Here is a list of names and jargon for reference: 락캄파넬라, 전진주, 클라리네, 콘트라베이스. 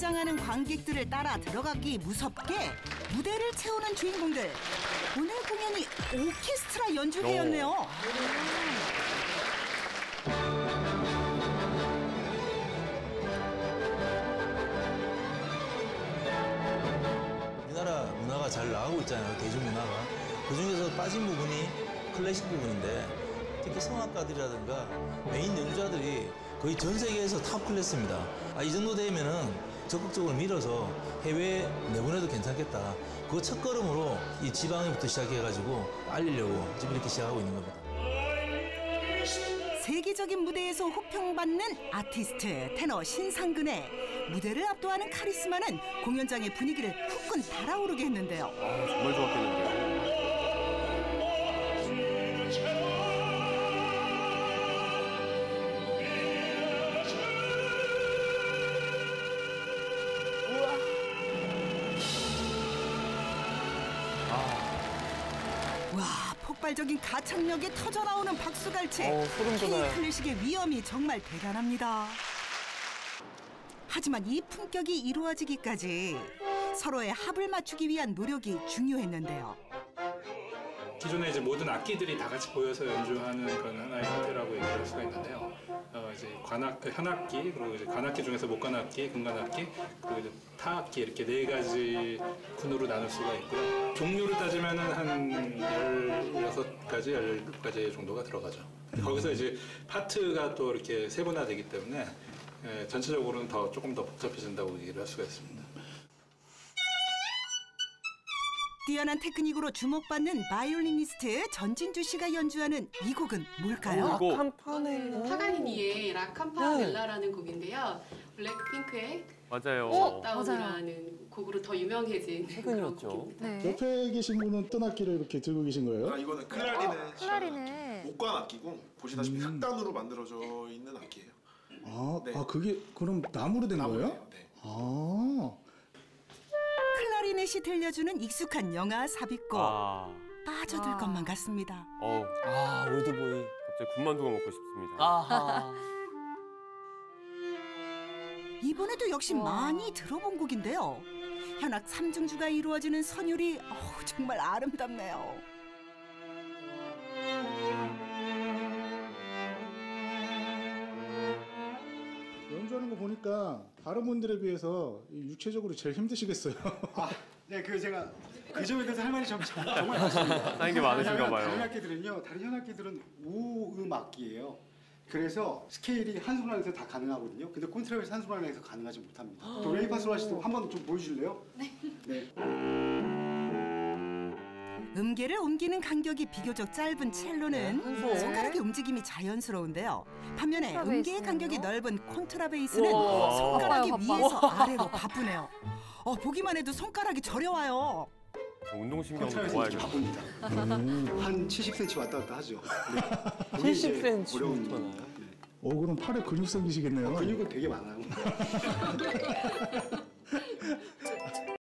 입장하는 관객들을 따라 들어가기 무섭게 무대를 채우는 주인공들. 오늘 공연이 오케스트라 연주회였네요. 우리나라 문화가 잘 나가고 있잖아요, 대중문화가. 그중에서 빠진 부분이 클래식 부분인데 특히 성악가들이라든가 메인 연주자들이 거의 전 세계에서 탑 클래스입니다. 아, 이 정도 되면은 적극적으로 밀어서 해외에 내보내도 괜찮겠다. 그 첫 걸음으로 이 지방에부터 시작해가지고 알리려고 지금 이렇게 시작하고 있는 겁니다. 세계적인 무대에서 호평받는 아티스트 테너 신상근의 무대를 압도하는 카리스마는 공연장의 분위기를 후끈 달아오르게 했는데요. 아, 정말 좋았겠는데요. 폭발적인 가창력에 터져나오는 박수갈채. K 클래식의 위엄이 정말 대단합니다. 하지만 이 품격이 이루어지기까지 서로의 합을 맞추기 위한 노력이 중요했는데요. 기존에 이제 모든 악기들이 다 같이 모여서 연주하는 그런 하나의 형태라고 얘기할 수가 있는데요. 이제 현악기, 그리고 이제 관악기 중에서 목관악기, 금관악기, 그리고 이제 타악기 이렇게 4가지 군으로 나눌 수가 있고요. 종류를 따지면은 한 16가지 정도가 들어가죠. 거기서 이제 파트가 또 이렇게 세분화되기 때문에 전체적으로는 조금 더 복잡해진다고 얘기를 할 수가 있습니다. 뛰어난 테크닉으로 주목받는 바이올리니스트 전진주 씨가 연주하는 이 곡은 뭘까요? 락캄파넬라. 파가니니의 락캄파넬라라는 곡인데요. 블랙핑크의 셧다운이라는 곡으로 더 유명해진 그런 곡입니다. 네. 옆에 계신 분은 뜬 악기를 이렇게 들고 계신 거예요? 아, 이거는 클라리네. 목관 악기고 보시다시피 흑단으로 만들어져 있는 악기예요. 아, 네. 아 그게 그럼 나무로 된 거예요? 네. 아. 클라리넷이 들려주는 익숙한 영화 삽입곡. 빠져들 것만 같습니다. 아, 올드보이. 갑자기 군만두가 먹고 싶습니다. 아하. 이번에도 역시 많이 들어본 곡인데요. 현악 3중주가 이루어지는 선율이 정말 아름답네요. 연주하는 거 보니까 다른 분들에 비해서 육체적으로 제일 힘드시겠어요. 아, 네, 제가 그 점에 대해서 할 말이 정말 많습니다. 쌓인 게 많으신가 봐요. 다른 악기들은요, 다른 현악기들은 5음 악기예요. 그래서 스케일이 한 손안에서 다 가능하거든요. 근데 콘트라베이스 한 손안에서 가능하지 못합니다. 도레미파솔라시도 한번 좀 보여줄래요? 네. 네. 음계를 옮기는 간격이 비교적 짧은 첼로는 손가락의 움직임이 자연스러운데요. 반면에 음계의 간격이 넓은 콘트라베이스는 손가락이 위에서 아래로 바쁘네요. 보기만 해도 손가락이 저려와요. 운동신경도 좋아요. 바쁩니다. 한 70cm 왔다 갔다 하죠. 네. 70cm. 네. 그럼 팔에 근육 생기시겠네요. 근육은 되게 많아요.